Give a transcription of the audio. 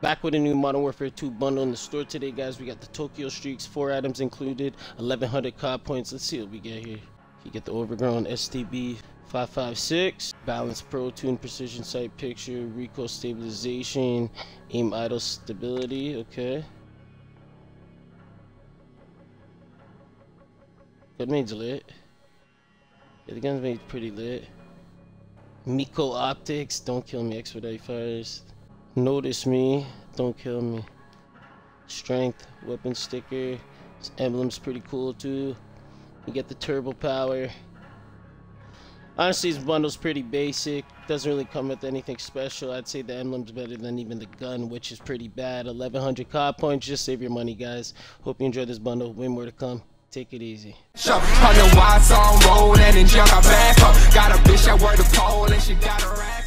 Back with a new Modern Warfare 2 bundle in the store today, guys. We got the Tokyo Streets, 4 items included, 1,100 COD points. Let's see what we get here. You get the Overgrown STB556, Balance Pro Tune, Precision Sight Picture, Recoil Stabilization, Aim Idle Stability. Okay. That made's lit. Yeah, the gun's made pretty lit. Miko Optics, don't kill me. Expedite Fires. Notice me, don't kill me. Strength, weapon sticker. This emblem's pretty cool too. You get the turbo power. Honestly, this bundle's pretty basic. Doesn't really come with anything special. I'd say the emblem's better than even the gun, which is pretty bad. 1,100 COD points. Just save your money, guys. Hope you enjoyed this bundle. Way more to come. Take it easy. Got a bitch that wore the pole and she got her ass.